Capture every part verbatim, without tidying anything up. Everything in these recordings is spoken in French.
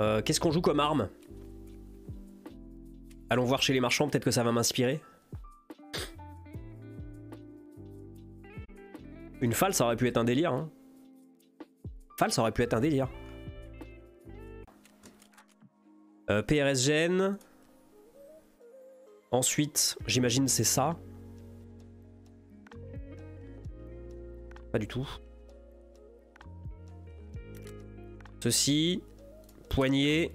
Euh, Qu'est-ce qu'on joue comme arme? Allons voir chez les marchands, peut-être que ça va m'inspirer. Une F A L, ça aurait pu être un délire. Hein. F A L, ça aurait pu être un délire. Euh, P R S G E N. Ensuite, j'imagine c'est ça. Pas du tout. Ceci. Poignée.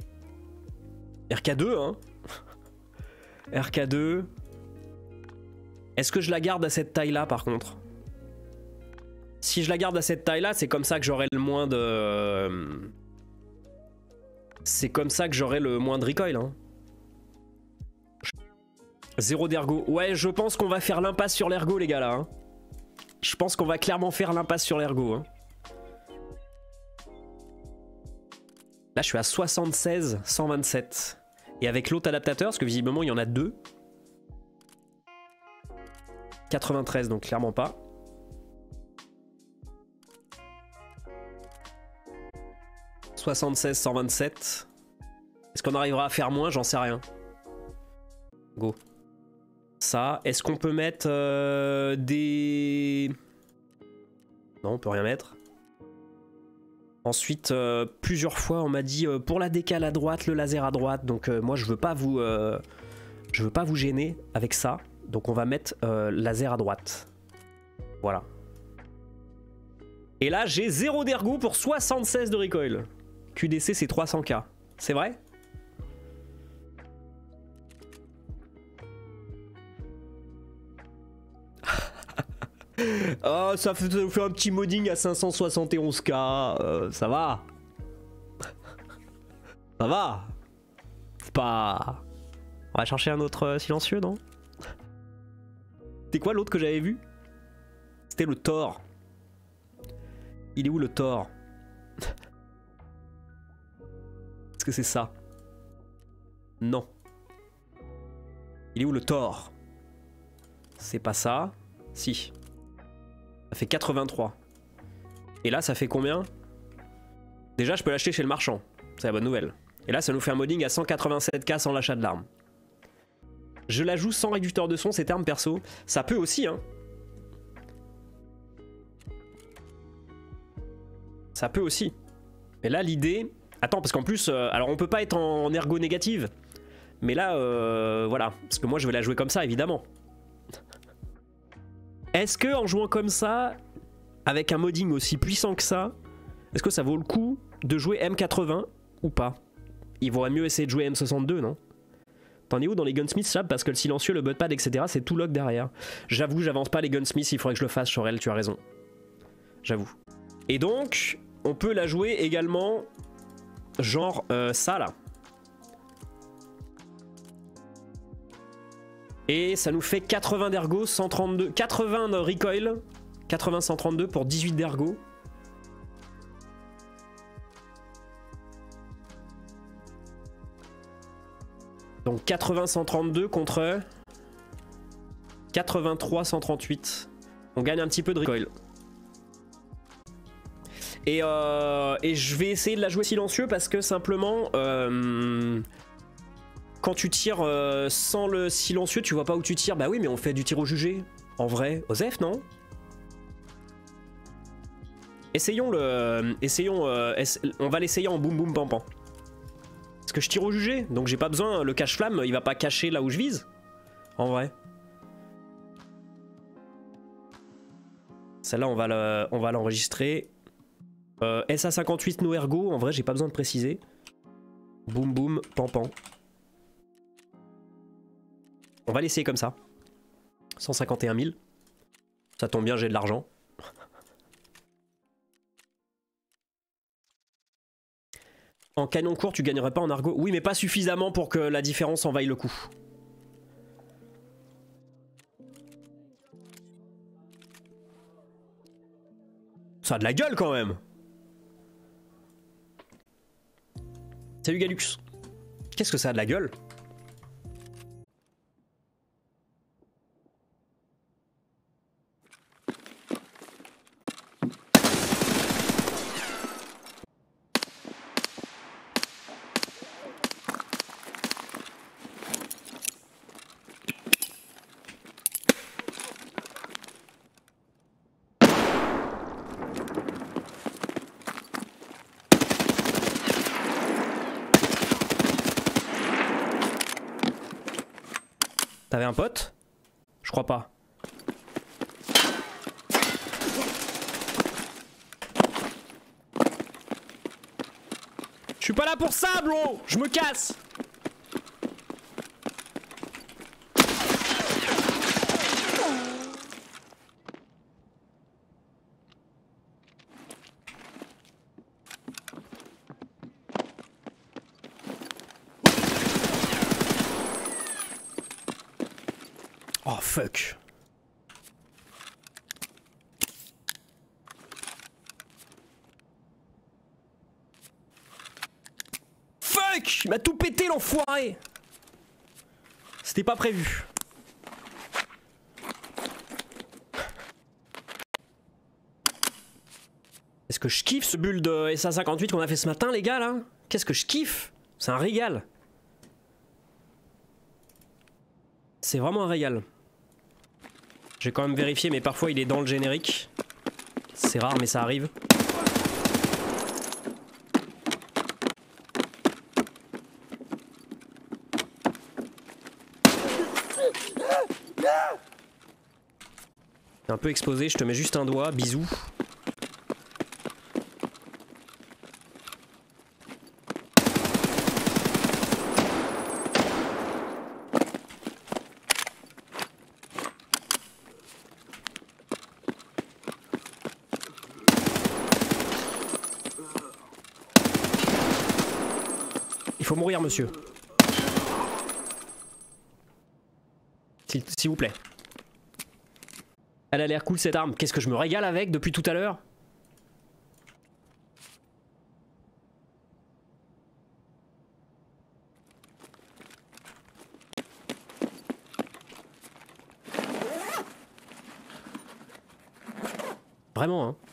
R K deux, hein. R K deux. Est-ce que je la garde à cette taille-là, par contre? Si je la garde à cette taille-là, c'est comme ça que j'aurai le moins de... C'est comme ça que j'aurai le moins de recoil. Hein. Zéro d'ergo. Ouais, je pense qu'on va faire l'impasse sur l'ergo, les gars, là. Hein. Je pense qu'on va clairement faire l'impasse sur l'ergo. Hein. Là, je suis à soixante-seize, cent vingt-sept. Et avec l'autre adaptateur, parce que visiblement, il y en a deux. quatre-vingt-treize, donc clairement pas. soixante-seize, cent vingt-sept. Est-ce qu'on arrivera à faire moins? J'en sais rien. Go. Ça. Est-ce qu'on peut mettre euh, des... Non, on peut rien mettre. Ensuite, euh, plusieurs fois, on m'a dit euh, pour la décale à droite, le laser à droite. Donc euh, moi, je veux pas vous, euh, je veux pas vous gêner avec ça. Donc on va mettre euh, laser à droite. Voilà. Et là, j'ai zéro d'ergo pour soixante-seize de recoil. Q D C, c'est trois cents K. C'est vrai ? Oh, ça nous fait un petit modding à cinq cent soixante et onze K. Euh, ça va. Ça va. C'est pas... On va chercher un autre silencieux, non? C'était quoi l'autre que j'avais vu? C'était le Thor. Il est où le Thor? Est-ce que c'est ça? Non. Il est où le Thor? C'est pas ça. Si. Ça fait quatre-vingt-trois. Et là, ça fait combien? Déjà, je peux l'acheter chez le marchand. C'est la bonne nouvelle. Et là, ça nous fait un modding à cent quatre-vingt-sept K sans l'achat de l'arme. Je la joue sans réducteur de son, cette arme perso. Ça peut aussi, hein. Ça peut aussi. Mais là, l'idée... Attends, parce qu'en plus... Euh, alors, on peut pas être en ergo négative. Mais là, euh, voilà. Parce que moi, je vais la jouer comme ça, évidemment. Est-ce que en jouant comme ça, avec un modding aussi puissant que ça, est-ce que ça vaut le coup de jouer M quatre-vingts ou pas? Il vaudrait mieux essayer de jouer M soixante-deux, non? T'en es où dans les Gunsmiths, Chab? Parce que le silencieux, le buttpad, et cetera, c'est tout lock derrière. J'avoue, j'avance pas les Gunsmiths, il faudrait que je le fasse, Chorel, tu as raison. J'avoue. Et donc... On peut la jouer également, genre euh, ça là. Et ça nous fait quatre-vingts d'ergo, cent trente-deux, quatre-vingts de recoil, quatre-vingts cent trente-deux pour dix-huit d'ergo. Donc quatre-vingts cent trente-deux contre quatre-vingt-trois cent trente-huit. On gagne un petit peu de recoil. Et, euh, et je vais essayer de la jouer silencieux parce que simplement, euh, quand tu tires euh, sans le silencieux, tu vois pas où tu tires. Bah oui, mais on fait du tir au jugé, en vrai. Osef, non? Essayons le... Essayons... Euh, ess on va l'essayer en boum boum pam pam. Parce que je tire au jugé, donc j'ai pas besoin... Le cache-flamme, il va pas cacher là où je vise, en vrai. Celle-là, on va l'enregistrer. Euh, S A cinquante-huit no ergo, en vrai j'ai pas besoin de préciser. Boum boum, pan pan. On va l'essayer comme ça. cent cinquante et un mille. Ça tombe bien, j'ai de l'argent. En canon court, tu gagnerais pas en argot. Oui, mais pas suffisamment pour que la différence en vaille le coup. Ça a de la gueule quand même! Salut Galux. Qu'est-ce que ça a de la gueule? T'avais un pote? Je crois pas. Je suis pas là pour ça, bro. Je me casse. Oh fuck. Il m'a tout pété l'enfoiré. C'était pas prévu. Est-ce que je kiffe ce build de S A cinquante-huit qu'on a fait ce matin les gars là? Qu'est-ce que je kiffe? C'est un régal. C'est vraiment un régal. J'ai quand même vérifié mais parfois il est dans le générique. C'est rare mais ça arrive. T'es un peu exposé, je te mets juste un doigt, bisous. Il faut mourir, monsieur. S'il vous plaît. Elle a l'air cool cette arme, qu'est-ce que je me régale avec depuis tout à l'heure? Vraiment hein.